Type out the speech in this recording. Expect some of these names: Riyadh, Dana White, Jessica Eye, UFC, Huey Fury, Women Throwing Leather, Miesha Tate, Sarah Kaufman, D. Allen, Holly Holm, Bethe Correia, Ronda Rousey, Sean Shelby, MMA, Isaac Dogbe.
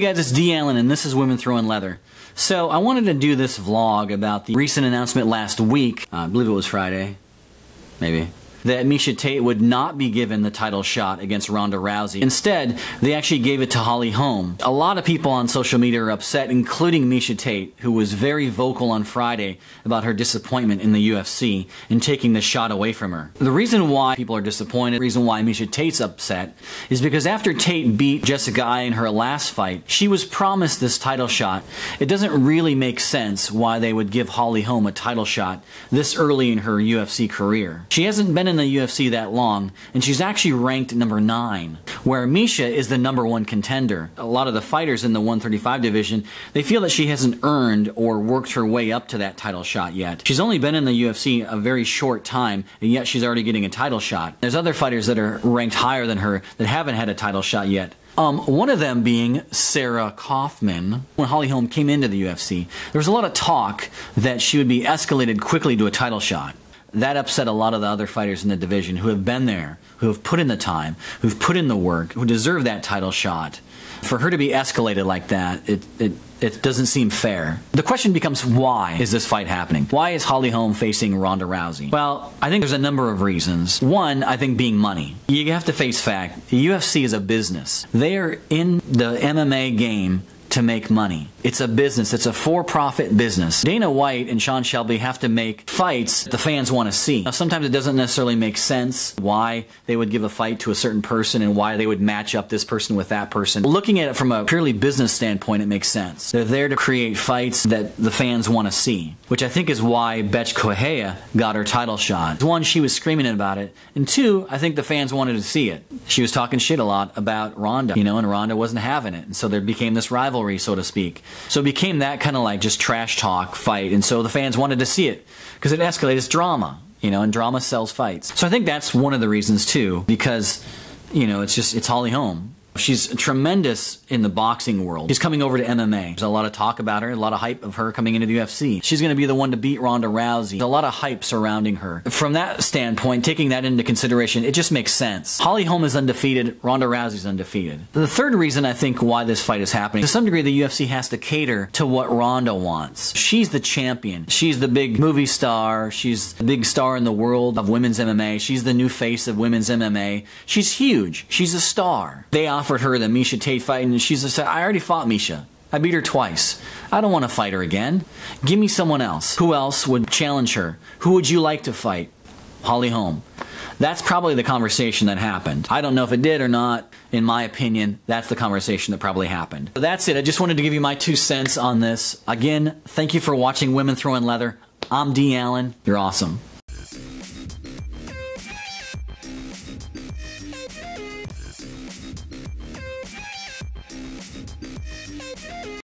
guys, it's D. Allen and this is Women Throwing Leather. So I wanted to do this vlog about the recent announcement last week, I believe it was Friday, maybe, that Miesha Tate would not be given the title shot against Ronda Rousey. Instead, they actually gave it to Holly Holm. A lot of people on social media are upset, including Miesha Tate, who was very vocal on Friday about her disappointment in the UFC and taking the shot away from her. The reason why people are disappointed, the reason why Miesha Tate's upset, is because after Tate beat Jessica Eye in her last fight, she was promised this title shot. It doesn't really make sense why they would give Holly Holm a title shot this early in her UFC career. She hasn't been in the UFC that long, and she's actually ranked number 9, where Miesha is the number 1 contender. A lot of the fighters in the 135 division, they feel that she hasn't earned or worked her way up to that title shot yet. She's only been in the UFC a very short time, and yet she's already getting a title shot. There's other fighters that are ranked higher than her that haven't had a title shot yet. One of them being Sarah Kaufman. When Holly Holm came into the UFC, there was a lot of talk that she would be escalated quickly to a title shot. That upset a lot of the other fighters in the division who have been there, who have put in the time, who've put in the work, who deserve that title shot. For her to be escalated like that, it doesn't seem fair. The question becomes, why is this fight happening? Why is Holly Holm facing Ronda Rousey? Well, I think there's a number of reasons. One, I think being money. You have to face fact, the UFC is a business. They are in the MMA game to make money. It's a business. It's a for-profit business. Dana White and Sean Shelby have to make fights that the fans want to see. Now, sometimes it doesn't necessarily make sense why they would give a fight to a certain person and why they would match up this person with that person. Looking at it from a purely business standpoint, it makes sense. They're there to create fights that the fans want to see, which I think is why Bethe Correia got her title shot. One, she was screaming about it, and two, I think the fans wanted to see it. She was talking shit a lot about Ronda, you know, and Ronda wasn't having it, and so there became this rivalry, so to speak. So it became that kind of like just trash talk fight, and so the fans wanted to see it because it escalates drama, you know, and drama sells fights. So I think that's one of the reasons too, because, you know, it's Holly Holm. She's tremendous in the boxing world. She's coming over to MMA. There's a lot of talk about her, a lot of hype of her coming into the UFC. She's going to be the one to beat Ronda Rousey. There's a lot of hype surrounding her. From that standpoint, taking that into consideration, it just makes sense. Holly Holm is undefeated. Ronda Rousey's undefeated. The third reason I think why this fight is happening, to some degree the UFC has to cater to what Ronda wants. She's the champion. She's the big movie star. She's the big star in the world of women's MMA. She's the new face of women's MMA. She's huge. She's a star. They offered her the Miesha Tate fight, and she said, I already fought Miesha. I beat her twice. I don't want to fight her again. Give me someone else. Who else would challenge her? Who would you like to fight? Holly Holm. That's probably the conversation that happened. I don't know if it did or not. In my opinion, that's the conversation that probably happened. So that's it. I just wanted to give you my 2 cents on this. Again, thank you for watching Women Throwing Leather. I'm D. Allen. You're awesome.